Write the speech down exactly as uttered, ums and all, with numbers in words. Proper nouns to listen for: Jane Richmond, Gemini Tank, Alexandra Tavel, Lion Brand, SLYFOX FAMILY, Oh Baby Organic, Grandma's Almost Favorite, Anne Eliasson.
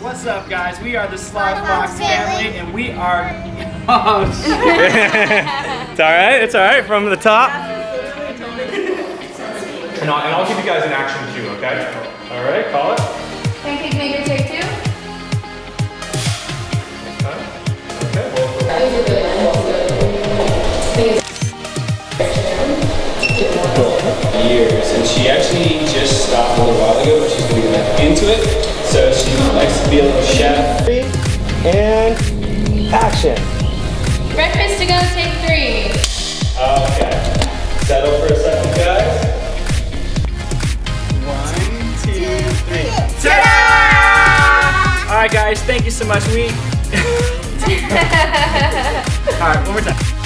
What's up, guys? We are the SLYFOX family, and we are. Oh, shit. It's all right. It's all right. From the top. And I'll, and I'll give you guys an action cue, okay? All right, call it. Pancake maker take two. Okay. Well, years, and she actually just stopped a little while ago, but she's going to get back into it. So she likes to be a little chef. Three and action. Breakfast to go. Take three. Okay. Settle for a second, guys. Ta-da! All right, guys, thank you so much. We. All right, one more time.